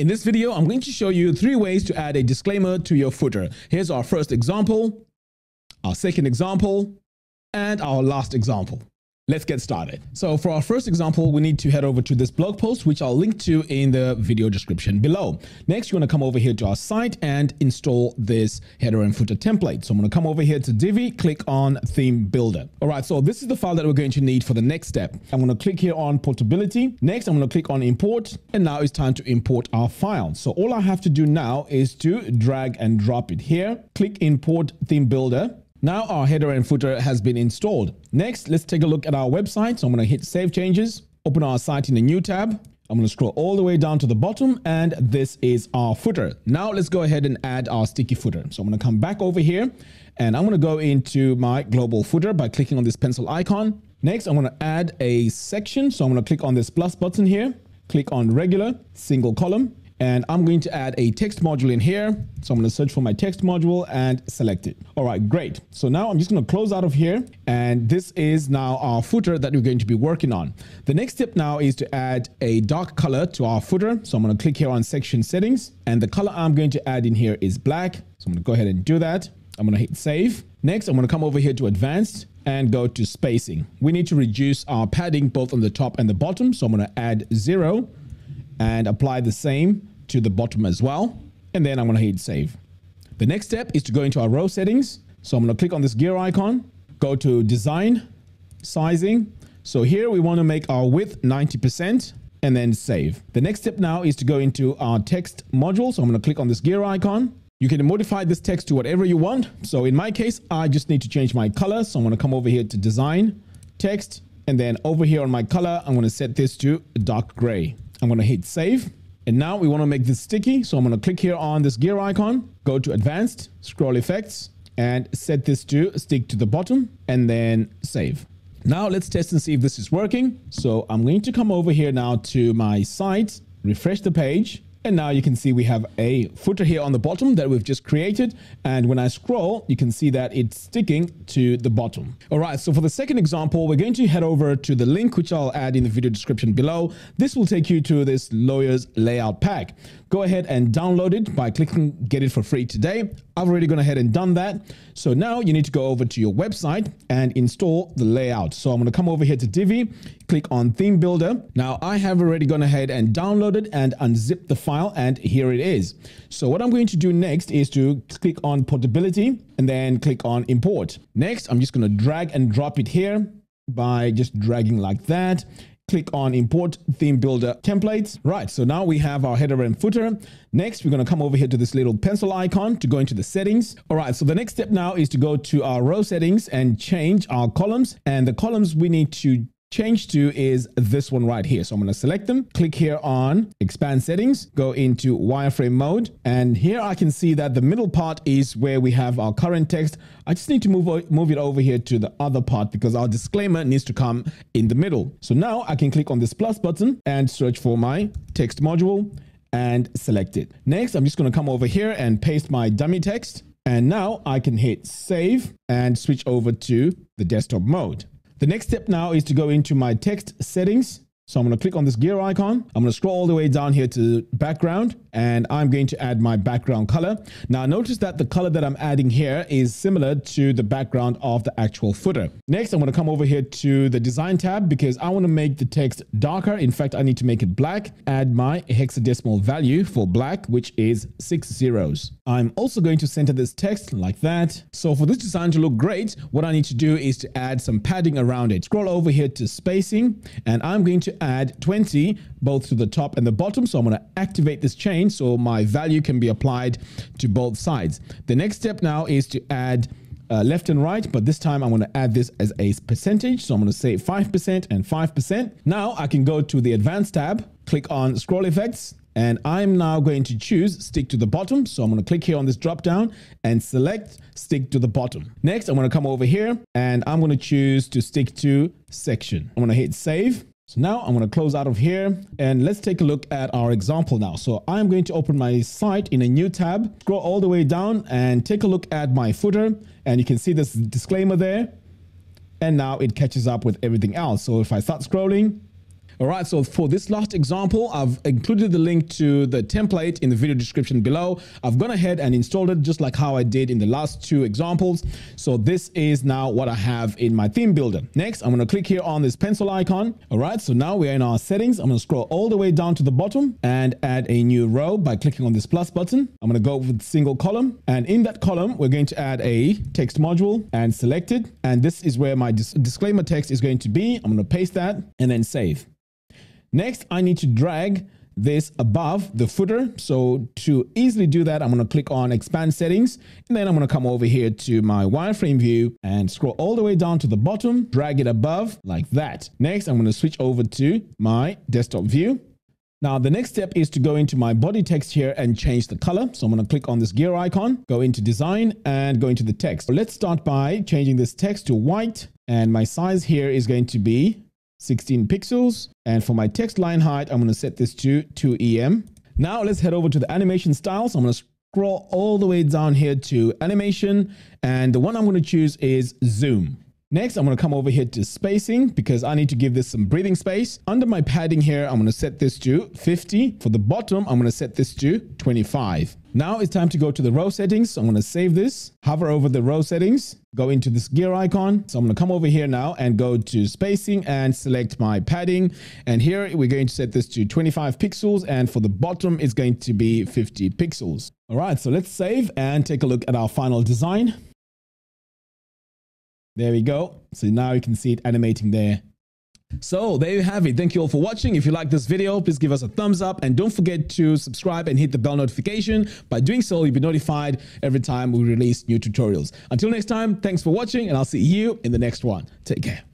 In this video, I'm going to show you 3 ways to add a disclaimer to your footer. Here's our first example, our second example, and our last example. Let's get started. So for our first example, we need to head over to this blog post, which I'll link to in the video description below. Next, you want to come over here to our site and install this header and footer template. So I'm going to come over here to Divi, click on Theme Builder. All right, so this is the file that we're going to need for the next step. I'm going to click here on Portability. Next, I'm going to click on Import. And now it's time to import our file. So all I have to do now is to drag and drop it here. Click Import Theme Builder. Now our header and footer has been installed. Next, let's take a look at our website. So I'm going to hit Save Changes, open our site in a new tab. I'm going to scroll all the way down to the bottom, and this is our footer. Now let's go ahead and add our sticky footer. So I'm going to come back over here, and I'm going to go into my global footer by clicking on this pencil icon. Next, I'm going to add a section. So I'm going to click on this plus button here, click on regular, single column, and I'm going to add a text module in here. So I'm going to search for my text module and select it. All right, great. So now I'm just going to close out of here. And this is now our footer that we're going to be working on. The next step now is to add a dark color to our footer. So I'm going to click here on section settings, and the color I'm going to add in here is black. So I'm going to go ahead and do that. I'm going to hit save. Next, I'm going to come over here to advanced and go to spacing. We need to reduce our padding both on the top and the bottom. So I'm going to add 0 and apply the same to the bottom as well. And then I'm going to hit save. The next step is to go into our row settings. So I'm going to click on this gear icon, go to design, sizing. So here we want to make our width 90% and then save. The next step now is to go into our text module. So I'm going to click on this gear icon. You can modify this text to whatever you want. So in my case, I just need to change my color. So I'm going to come over here to design, text, and then over here on my color, I'm going to set this to dark gray. I'm going to hit save. And now we want to make this sticky. So I'm going to click here on this gear icon, go to advanced, scroll effects, and set this to stick to the bottom, and then save. Now let's test and see if this is working. So I'm going to come over here now to my site, refresh the page. And now you can see we have a footer here on the bottom that we've just created. And when I scroll, you can see that it's sticking to the bottom. All right, so for the second example, we're going to head over to the link, which I'll add in the video description below. This will take you to this lawyer's layout pack. Go ahead and download it by clicking get it for free today. I've already gone ahead and done that. So now you need to go over to your website and install the layout. So I'm going to come over here to Divi, click on Theme Builder. Now I have already gone ahead and downloaded and unzipped the file, and here it is. So what I'm going to do next is to click on Portability and then click on Import. Next, I'm just going to drag and drop it here by just dragging like that. Click on Import Theme Builder Templates. Right, so now we have our header and footer. Next, we're going to come over here to this little pencil icon to go into the settings. All right, so the next step now is to go to our row settings and change our columns. And the columns we need to change to is this one right here. So I'm going to select them, click here on expand settings, go into wireframe mode. And here I can see that the middle part is where we have our current text. I just need to move it over here to the other part because our disclaimer needs to come in the middle. So now I can click on this plus button and search for my text module and select it. Next, I'm just going to come over here and paste my dummy text. And now I can hit save and switch over to the desktop mode. The next step now is to go into my text settings. So I'm going to click on this gear icon. I'm going to scroll all the way down here to background, and I'm going to add my background color. Now notice that the color that I'm adding here is similar to the background of the actual footer. Next, I'm going to come over here to the design tab because I want to make the text darker. In fact, I need to make it black. Add my hexadecimal value for black, which is 6 zeros. I'm also going to center this text like that. So for this design to look great, what I need to do is to add some padding around it. Scroll over here to spacing, and I'm going to add 20 both to the top and the bottom. So I'm going to activate this chain so my value can be applied to both sides. The next step now is to add left and right, but this time I'm going to add this as a percentage. So I'm going to say 5% and 5%. Now I can go to the advanced tab, click on scroll effects, and I'm now going to choose stick to the bottom. So I'm going to click here on this drop down and select stick to the bottom. Next, I'm going to come over here and I'm going to choose to stick to section. I'm going to hit save. So now I'm going to close out of here and let's take a look at our example now. So I'm going to open my site in a new tab, scroll all the way down and take a look at my footer, and you can see this disclaimer there. And now it catches up with everything else. So if I start scrolling, All right, so for this last example, I've included the link to the template in the video description below. I've gone ahead and installed it just like how I did in the last two examples. So this is now what I have in my theme builder. Next, I'm gonna click here on this pencil icon. All right, so now we're in our settings. I'm gonna scroll all the way down to the bottom and add a new row by clicking on this plus button. I'm gonna go with single column, and in that column, we're going to add a text module and select it. And this is where my disclaimer text is going to be. I'm gonna paste that and then save. Next, I need to drag this above the footer. So to easily do that, I'm going to click on expand settings, and then I'm going to come over here to my wireframe view and scroll all the way down to the bottom, drag it above like that. Next, I'm going to switch over to my desktop view. Now, the next step is to go into my body text here and change the color. So I'm going to click on this gear icon, go into design and go into the text. So let's start by changing this text to white, and my size here is going to be 16 pixels. And for my text line height, I'm going to set this to 2 EM. Now let's head over to the animation styles. I'm going to scroll all the way down here to animation, and the one I'm going to choose is zoom. Next, I'm going to come over here to spacing because I need to give this some breathing space. Under my padding here, I'm going to set this to 50. For the bottom, I'm going to set this to 25. Now it's time to go to the row settings. So I'm going to save this, hover over the row settings, go into this gear icon. So I'm going to come over here now and go to spacing and select my padding. And here we're going to set this to 25 pixels. And for the bottom, it's going to be 50 pixels. All right, so let's save and take a look at our final design. There we go. So now you can see it animating there. So there you have it. Thank you all for watching. If you like this video, please give us a thumbs up, and don't forget to subscribe and hit the bell notification. By doing so, you'll be notified every time we release new tutorials. Until next time, thanks for watching, and I'll see you in the next one. Take care.